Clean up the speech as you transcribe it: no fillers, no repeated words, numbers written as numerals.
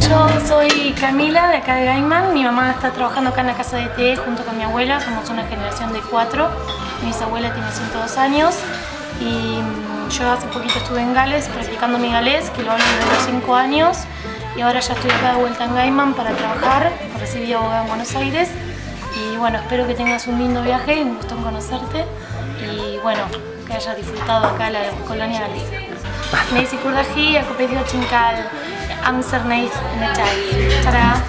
Yo soy Camila, de acá de Gaiman. Mi mamá está trabajando acá en la casa de té junto con mi abuela. Somos una generación de 4. Mi bisabuela tiene 102 años. Y yo hace poquito estuve en Gales practicando mi galés, que lo hablo desde los 5 años. Y ahora ya estoy acá de vuelta en Gaiman para trabajar. Recibí abogada en Buenos Aires. Y bueno, espero que tengas un lindo viaje. Un gusto en conocerte. Y bueno, que hayas disfrutado acá la colonia de Alicia. Me dice Kurdaji, acompañado Chincal, Amsterdam, en el Chai. ¡Tará!